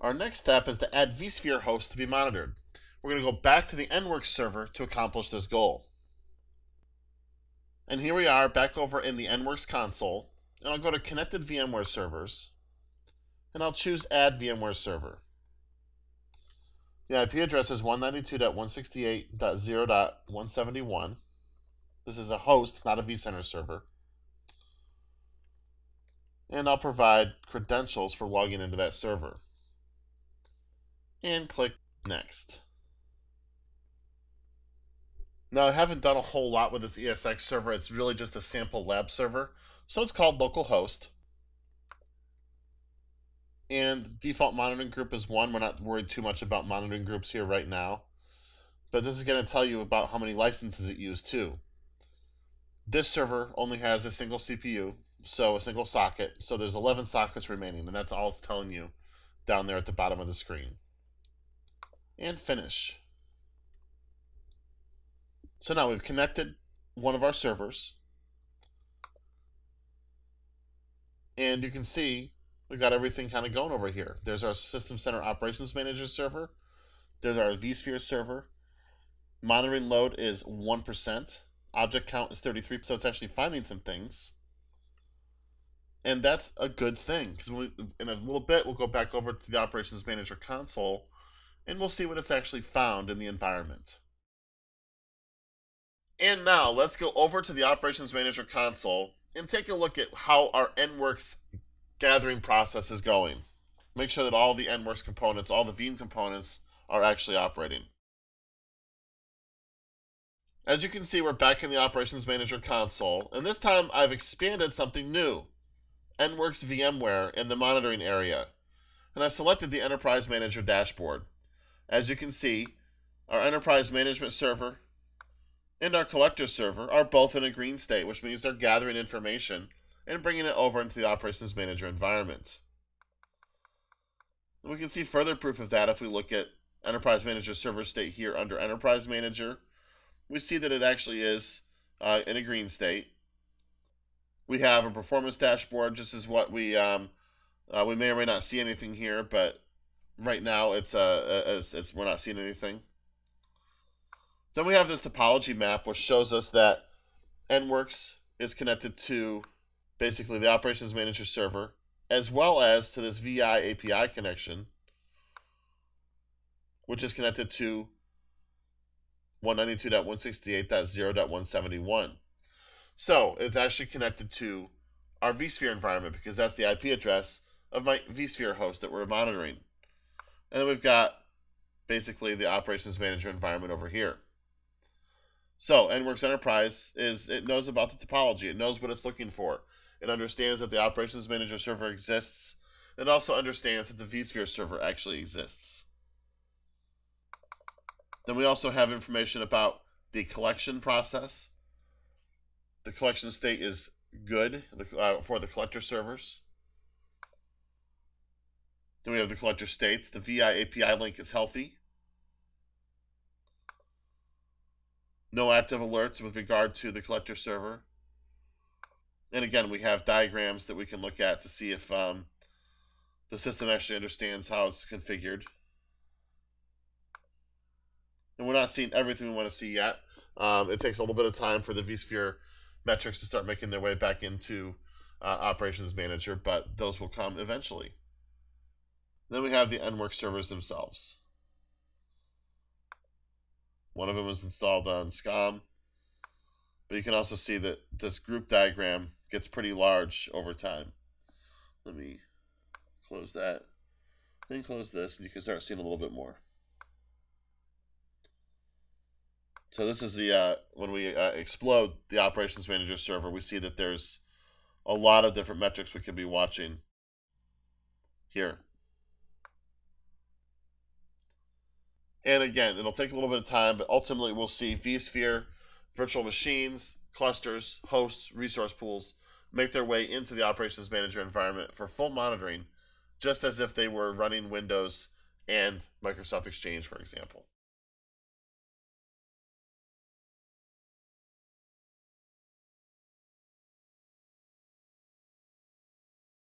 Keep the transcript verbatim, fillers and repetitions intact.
Our next step is to add vSphere hosts to be monitored. We're going to go back to the nWorks server to accomplish this goal. And here we are back over in the nWorks console, and I'll go to Connected VMware Servers, and I'll choose Add VMware Server. The I P address is one ninety-two dot one sixty-eight dot zero dot one seventy-one. This is a host, not a vCenter server. And I'll provide credentials for logging into that server. And click Next. Now, I haven't done a whole lot with this E S X server. It's really just a sample lab server. So it's called localhost. And the default monitoring group is one. We're not worried too much about monitoring groups here right now. But this is going to tell you about how many licenses it used too. This server only has a single C P U, so a single socket. So there's eleven sockets remaining, and that's all it's telling you down there at the bottom of the screen. And finish. So now we've connected one of our servers. And you can see we've got everything kind of going over here. There's our System Center Operations Manager server. There's our vSphere server. Monitoring load is one percent. Object count is thirty-three, so it's actually finding some things. And that's a good thing, because in a little bit, we'll go back over to the Operations Manager console, and we'll see what it's actually found in the environment. And now, let's go over to the Operations Manager console and take a look at how our nWorks gathering process is going. Make sure that all the nWorks components, all the Veeam components, are actually operating. As you can see, we're back in the Operations Manager console, and this time I've expanded something new, nWorks VMware in the monitoring area, and I've selected the Enterprise Manager dashboard. As you can see, our Enterprise Management Server and our Collector Server are both in a green state, which means they're gathering information and bringing it over into the Operations Manager environment. And we can see further proof of that if we look at Enterprise Manager Server state here under Enterprise Manager. We see that it actually is uh, in a green state. We have a performance dashboard. Just as what we um, uh, we may or may not see anything here, but right now it's uh it's, it's we're not seeing anything. Then we have this topology map, which shows us that nWorks is connected to basically the Operations Manager server, as well as to this V I A P I connection, which is connected to one ninety-two dot one sixty-eight dot zero dot one seventy-one. So it's actually connected to our vSphere environment, because that's the I P address of my vSphere host that we're monitoring. And then we've got basically the Operations Manager environment over here. So nWorks Enterprise is, it knows about the topology. It knows what it's looking for. It understands that the Operations Manager server exists. It also understands that the vSphere server actually exists. Then we also have information about the collection process. The collection state is good for the collector servers. Then we have the collector states. The V I A P I link is healthy. No active alerts with regard to the collector server. And again, we have diagrams that we can look at to see if um, the system actually understands how it's configured. And we're not seeing everything we want to see yet. Um, it takes a little bit of time for the vSphere metrics to start making their way back into uh, Operations Manager, but those will come eventually. Then we have the nWorks servers themselves. One of them is installed on SCOM, but you can also see that this group diagram gets pretty large over time. Let me close that and close this, and you can start seeing a little bit more. So this is the, uh, when we uh, explode the Operations Manager server, we see that there's a lot of different metrics we can be watching here. And again, it'll take a little bit of time, but ultimately we'll see vSphere, virtual machines, clusters, hosts, resource pools make their way into the Operations Manager environment for full monitoring, just as if they were running Windows and Microsoft Exchange, for example.